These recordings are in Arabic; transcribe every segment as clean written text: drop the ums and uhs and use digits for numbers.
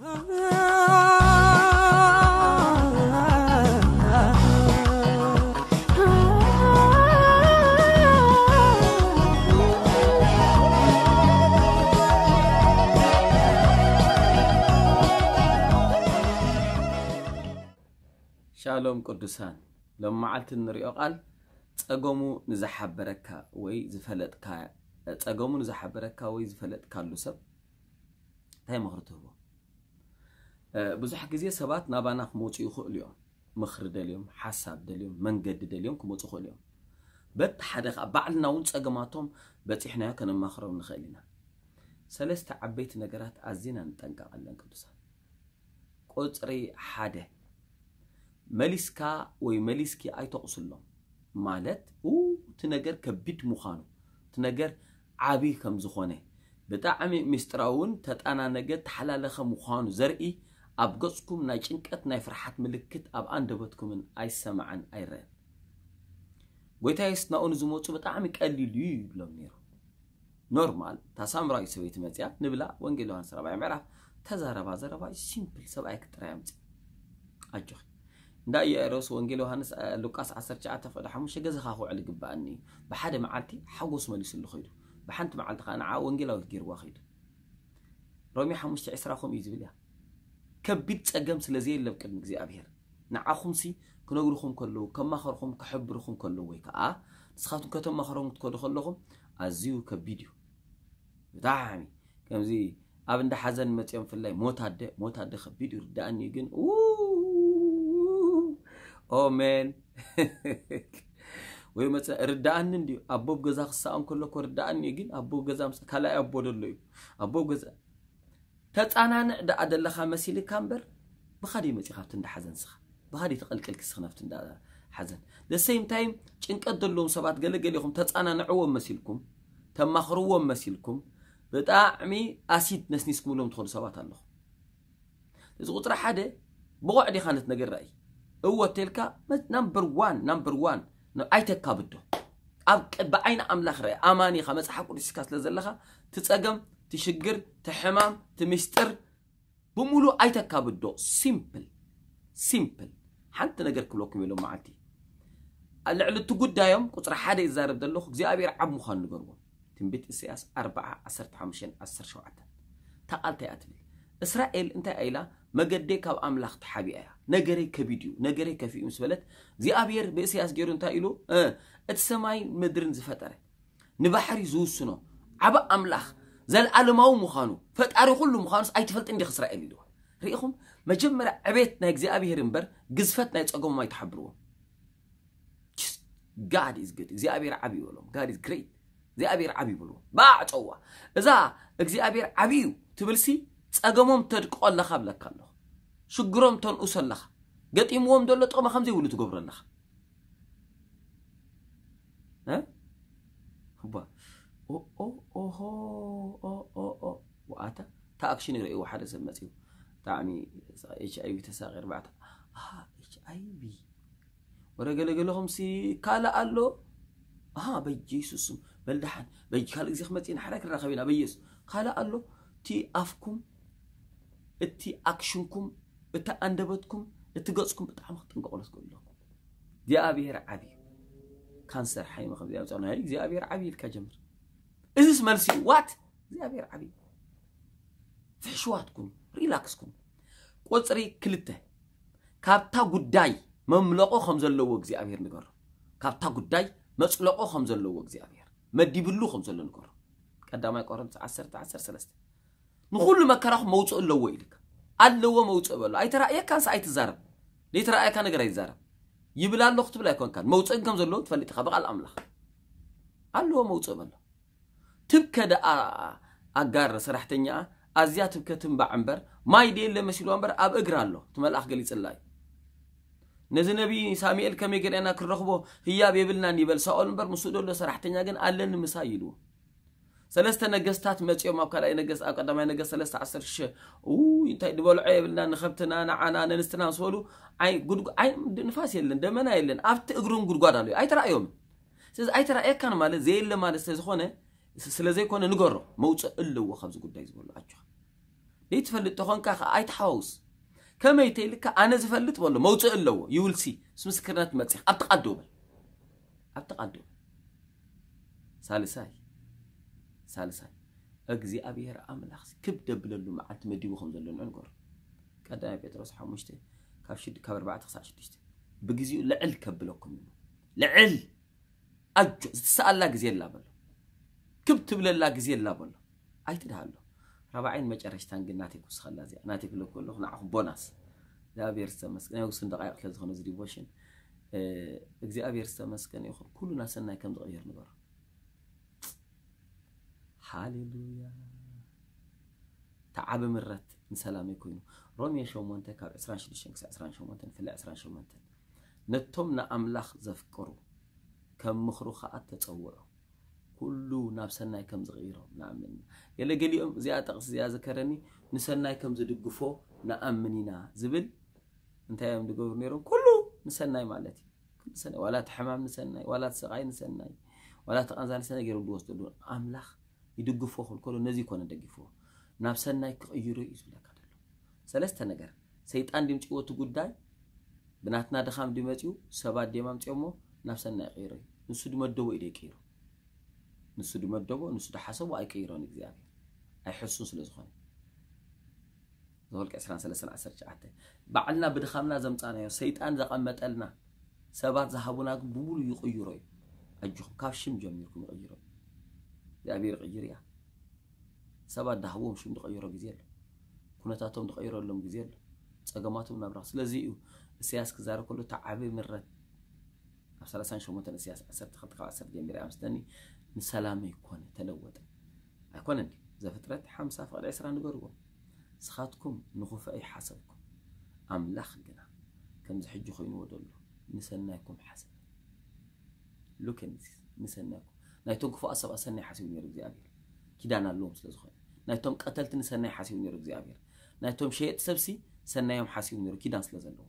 شالوم قدسان لما علت نريو قال تقومو نزحبركا وي زفلتكا تقومو نزحبركا وي زفلتكا لوسب هاي مخرته هو بزح كزي سبات نابانا خموتي خليوم مخرد اليوم حساب دليوم منجدد اليوم كموتي خليوم بت حدا بعلنا ونص اجماتهم بت احنا كنا مخرب نخلينا ثلاثه عبيت نجرات عزينا نطنق على قدسان قطري حدا مليسكا وي مليسكي اي تقصلهم مالت او تنجر كبيت مخانو تنجر عبي كم زخونه بتاعمي مستراون تتانا نجت حلالخ مخانو زرقي ابقصكم ناجنقت ناي فرحات ملكت اب اندبتكم اي سمعن اي رن ويتايس ناون زموتو بتاعمي قليلي يبلم نيرو نورمال تاسام راي سويت مزيات نبلا وانجلوان سرابع معرف تزاربا زربا سيمبل سبعي كترامت اجو دا يروس وانجيل يوحنس لوقاس 19 فقد 5 جزخاخو على جباني بحد معالتي حوس مليس اللي خيدو بحنت معالت قنعه وانجيلاوي غيروا خيدو رومي 5 10 يزبليا كبيت صقم سلازي يلبقد مغزي ابير نعاخم سي كنغرخم كلو كما خرخم كحبرخم كلو ويكا تسخاتم كتم مخرم تكدو خلخم ازيو كبيديو دعامي كمزي اب اند حزن متيم فلاي موتاد خبيد يرداني جن أومن ويوم رداني نديو أبوب جزاء خصام كله كرداني يجين أبوب جزاء مسكلا أبوب دلليو أبوب جزاء تات أنا نقد أدل خمسيلي كامبر بخدي متي خافتن ده حزن صخ بخدي تقل كل كسخ نفتن ده حزن the same time إنك أدلهم سبعة قلقلهم تات أنا نعوم مسيلكم تم مخروم مسيلكم بتأعمي أسيد ناس نسمو لهم تدخل سبعة الله إذا قطر حدا بقعدي خانت نجر رأي هو تلك نمبر وان ايتك كابدو بعين املاخ رأي اماني خمس حقو لسكاس لزلخة تتساقم تشقر تحمام تمستر بمولو ايتك كابدو سيمبل حانت نقر كلوك ميلو معاتي اللعلو تقود دايم كتر حادي الزارب دلوخك زي ابي رعب مخان نقربو تنبيت السياس 4 10 5 10 7 تقال تياتبي اسرائيل انت ايلا مجدك أو أملاخ تحبيها نجري كبيديو نجري كفي مسبلت زي أبير بسياس جيرون تايلو اتسماي مدرن زفتره نبحري زوسنو عبق أملاخ زل ألماو مخانو فتقري كله مخانوس أي تفلت عندي خسر قليلو رأيهم مجمر عبيتنا زي أبير مبر جزفتنا يتقوم ما يتحبروا God is good زي أبير عبي ولهم God is great زي أبير عبي ولهم بعد هو إذا زي أبير عبيو تبلسي تساقمهم تدقوا الله خبلك الله شجرهم تنقصوا الله قد إموهم دولة تقوم خمزي ولو تقبر الله ها؟ هبا أو أو أو أو أو أو وآتا تأكشن رأي واحد سمتيو تعمي HIV تساغر بعدها HIV ورقل لهم سي كالا قال له بيجيسوسم بلدحن بيجي خالق زي خمتين حركة رخبينا بيجيسو كالا قال له تي أفكم تي أكشنكم تي أندبتكم تي قصكم بتعمق تنقلص كلهم دي أبي رعبي كانسر حي ما خبزي أنا هيك دي أبي رعبي الكجمر إذا سمرسي وات دي أبي رعبي فحشواتكم ريلاكسكم قصري كلته كابتا قداي مملقو خمزلو وقزي أبي نقر كابتا قداي مسلقو خمزلو وقزي أبي مدي بلو خمزلو نقر قدامي قرنت 10 ثلاثة نقول لما كراخ موت اللي هو إلك اللي هو موت أبله أي ترى أي كان سعيد زارب ليه ترى أي كان غير يزارب يبلا اللقط بلا يكون كان موت إنكم زلوا تفلي تخبر على الأملاخ اللي هو موت أبله تبكى دا أجر صراحتني أزيات تبكى تنبع أمبر ما يدي إلا مسيلو أمبر أب أجر له ثم الأخ قال يتسلى نزل نبي سامي الكم يقول أنا كرخبه هي بيبلنا نيبل سؤال أمبر مسؤول له صراحتني جن قال إنه مسايلو سلسة نجستات ماتيو ما بقى لا ينجس أقدر ما ينجس سلسة 10 شيء أنت يدبلوا عيب لنا خبتنا أنا نستنى سولو عين جود عين نفاس يلين دمنا يلين أبت أجرون جود قادلو أي ترى يوم سلس أي ترى إيه كان ماله زي اللي ماله سلسة خونه سلسة زي كونه نجرة موت إلا هو خمس جود دايز بقول أجوا ليتفلت تخون كا عيت حوس كما يتيلك أنا زفلت والله موضع اللو يولسي اسم سكرنات متسح أبتقدم سالساي أجزي أبير أملاخس كبد بللو معت مديو خمزلون عنقر كذا بيترس حمشته كافشد كبر بعد خساش دشته بجزي لعل كبلكم منه لعل أجو سأل لا جزي لا بلو كبت بللا جزي لا بلو عيتد هالو ربعين ما جرشتان قناتك وسخلازي ناتك لو كله نعهم بوناس لا بيرس مسك أنا وصل دقائق لازم نزري بوشن أجزي أبيرس مسك أنا يخرب كل ناس أنا كم تغير نبر هاليلويا تعب مرت من سلام يكونوا روميا شو مونتن كاب عسران شلشنكس عسران شو مونتن فلا عسران شو مونتن نتمنا أملاخ زفكرو كم مخروخ أتتصوروا كله نفسنا كم صغيرهم نأمننا يلا قال يوم زيادة زيادة ذكرني نسنا كم زدقفو نأمننا زبل أنت يوم دقورنيرهم كله نسنا مالتي نسنا ولا تحمام نسنا ولا تسقاي نسنا ولا تقنزان نسنا غير دوست دون أملاخ يدقفو خل كله نزي كون دقفو نفسنا يقيروا يزبلك هذا لهم سلست نجار سيد عندي مش قوة جوداي بناتنا دخام دمتيو سبعة ديمام تيومو نفسنا يقيروا نسود مدوا إيدي كيروا نسود مدوا نسود حسوا أي كيروا نجزاهم أي حسوا سلسخان ذولك أسران سلسلة أسر جعته بعلنا بدخامنا زمتنا يا سيد عند قمة ألنا سبعة ذهبونا بقولوا يقيروا أجوا كافشم جميعكم يقيروا يابير قيريا سبع دهوم شو متغيره جزيل كنا تاتهم تغيره لهم جزيل سجماتهم نبراس لازيو السياسة كزارة كله تعب مرة عشان سان شو متن السياسة عسرت خطقة عسرت جميرة أمستني نسلامي يكون تلوّد أكونني إذا فترة حمسة فقد عسران نجروا سخاتكم نخوف أي حسبكم أملاخ جنا كم زحجوا خيني ودولو نسلناكم حسب لو كنز نسلناكم نايتونك فوق أصب أسنى حسيب نيرو زيابير كدانا اللوم سلزخين نايتون قتلت نسنى حسيب نيرو زيابير نايتون شيئت سبسي سنى يوم حسيب نيرو كدان سلزلوم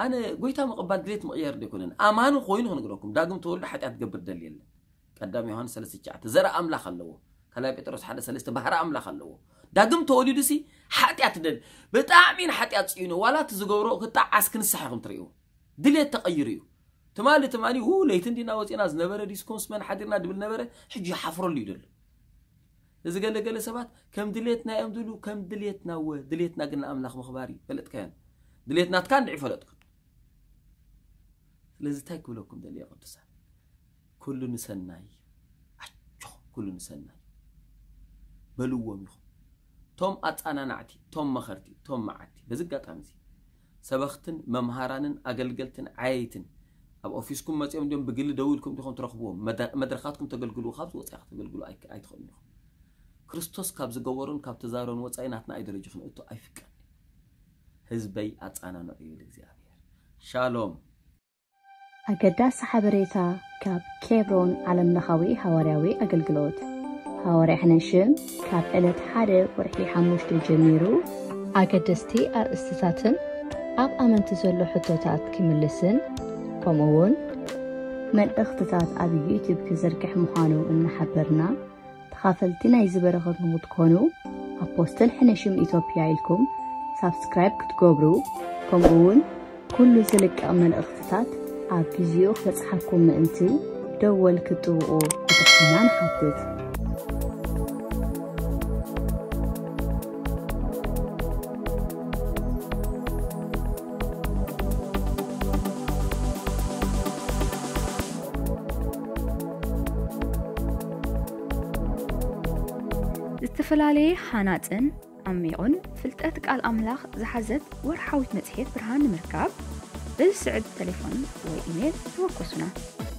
أنا قويتها مقبل دليت مغير ديكونن أمان وخوينهم نقولكم داقم تقول حتى أتقبل دليل قدام يوحناس ثلاثة جعت زرع أملا خلوه كلا بيترس حدا ثلاثة بحر أملا خلوه داقم تقولي دسي حتى أتدل بتأمين حتى أتسينه ولا تزجورو قطع عسكن السحرهم تريو دليت تغيريو تمالي هو ليتن دينا وزيناز نبرة ديسكونس من حديرنا دبل نبرة حجي حفر اللي يدل إذا قال سبات كم دليتنا يمدلو كم دليتنا ودليتنا قلنا أملاخ مخباري فلت كان دليتنا تكان دعي فلتكم لازم تاكل لكم دليل قدسة كل نسناي كل نسناي بلو ميخو توم أتأنا نعتي توم مخرتي توم معتي بزقات أمزي سبختن ممهرانن أقلقلتن عايتن أب أوفيسكم ما تيم ديم بقل دولكم تخون ترخبوهم مدرخاتكم تقلقلوا خابز وتأخذ تقلقلوا أي تخونهم كريستوس كابز جوورون كاب تزارون وتعيناتنا أي درجة خن أتو أي فكر هزبي أتعنا نقيل الزيابير شالوم أقداس حبريتا كاب كيبرون على النخوي هوراوي أقلقلوت هوري حنشم كاب إلت حارب ورحي حموشت الجميرو أقدستي أرستاتن أب أمن تزولو حطوتات كملسن كمون من اختطاط على يوتيوب كزركح محانو إن حبرنا تخافلتنا يزبرغت نمتكونو أبوستل حنشم إثيوبيا إلكم سبسكرايب كتقبرو كمون كل زلك من اختطاط على فيديو خلصحكم من أنتي دول كتوقو كتقنان حدث. استفلالي حاناتن عميقن فلتات قال أملاخ زحزت ورحاوت متحيت برهان مركب بالسعد تليفون وإيميل توقسنا.